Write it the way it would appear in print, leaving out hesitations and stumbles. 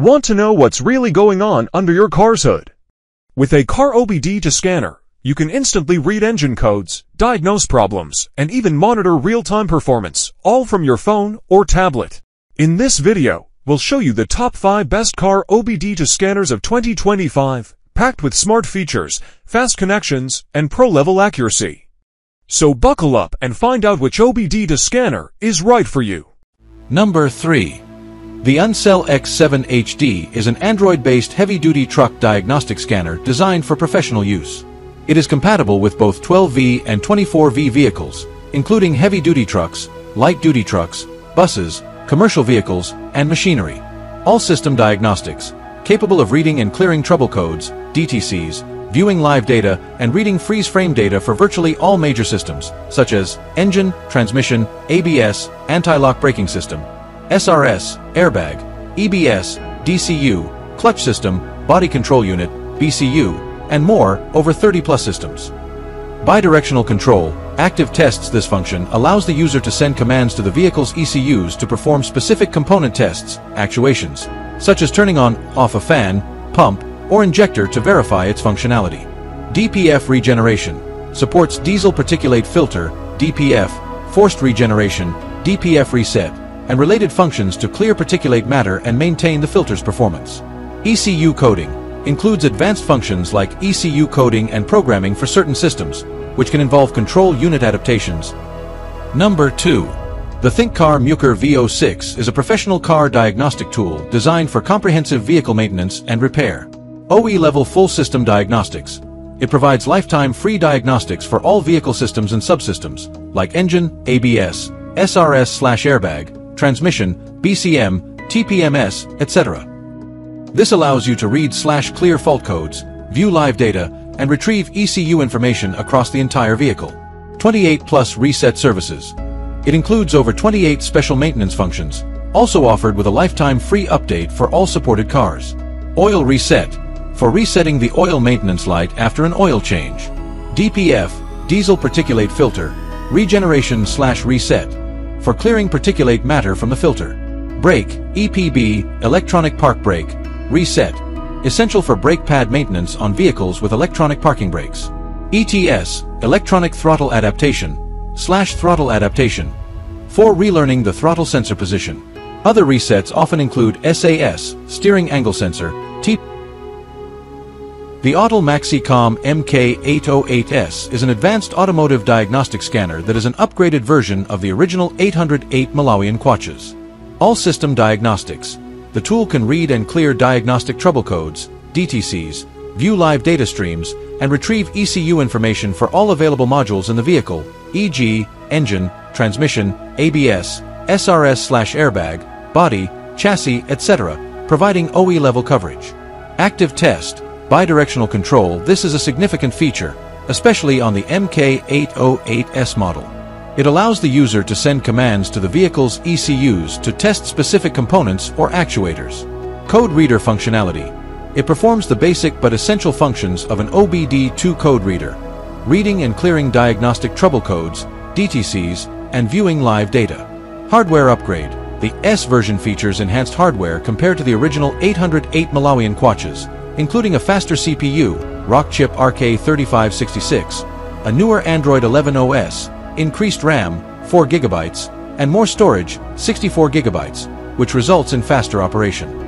Want to know what's really going on under your car's hood? With a car OBD to scanner, you can instantly read engine codes, diagnose problems, and even monitor real-time performance, all from your phone or tablet. In this video, we'll show you the top 5 best car OBD to scanners of 2025, packed with smart features, fast connections, and pro-level accuracy. So buckle up and find out which OBD to scanner is right for you. Number 3. The ANCEL X7 HD is an Android-based heavy-duty truck diagnostic scanner designed for professional use. It is compatible with both 12V and 24V vehicles, including heavy-duty trucks, light-duty trucks, buses, commercial vehicles, and machinery. All system diagnostics, capable of reading and clearing trouble codes, DTCs, viewing live data, and reading freeze-frame data for virtually all major systems, such as engine, transmission, ABS, anti-lock braking system, SRS, airbag, EBS, DCU, clutch system, body control unit, BCU, and more, over 30-plus systems. Bidirectional control, active tests. This function allows the user to send commands to the vehicle's ECUs to perform specific component tests, actuations, such as turning on, off a fan, pump, or injector to verify its functionality. DPF regeneration, supports diesel particulate filter, DPF, forced regeneration, DPF reset, and related functions to clear particulate matter and maintain the filter's performance. ECU coding includes advanced functions like ECU coding and programming for certain systems, which can involve control unit adaptations. Number 2. The THINKCAR MUCAR VO6 is a professional car diagnostic tool designed for comprehensive vehicle maintenance and repair. OE-level full system diagnostics. It provides lifetime free diagnostics for all vehicle systems and subsystems, like engine, ABS, SRS/airbag, transmission, BCM, TPMS, etc. This allows you to read/clear fault codes, view live data, and retrieve ECU information across the entire vehicle. 28+ reset services. It includes over 28 special maintenance functions, also offered with a lifetime free update for all supported cars. Oil reset, for resetting the oil maintenance light after an oil change. DPF, diesel particulate filter, regeneration/reset. For clearing particulate matter from the filter. Brake, EPB, electronic park brake, reset, essential for brake pad maintenance on vehicles with electronic parking brakes. ETS, electronic throttle adaptation, /throttle adaptation, for relearning the throttle sensor position. Other resets often include SAS, steering angle sensor, The Autel MaxiCOM MK808S is an advanced automotive diagnostic scanner that is an upgraded version of the original 808 Malawian Kwaches. All system diagnostics. The tool can read and clear diagnostic trouble codes, DTCs, view live data streams, and retrieve ECU information for all available modules in the vehicle, e.g., engine, transmission, ABS, SRS/airbag, body, chassis, etc., providing OE-level coverage. Active test. Bidirectional control. This is a significant feature, especially on the MK808S model. It allows the user to send commands to the vehicle's ECUs to test specific components or actuators. Code reader functionality. It performs the basic but essential functions of an OBD2 code reader, reading and clearing diagnostic trouble codes, DTCs, and viewing live data. Hardware upgrade. The S version features enhanced hardware compared to the original 808 Malawian Kwaches, including a faster CPU, Rockchip RK3566, a newer Android 11 OS, increased RAM, 4GB, and more storage, 64GB, which results in faster operation.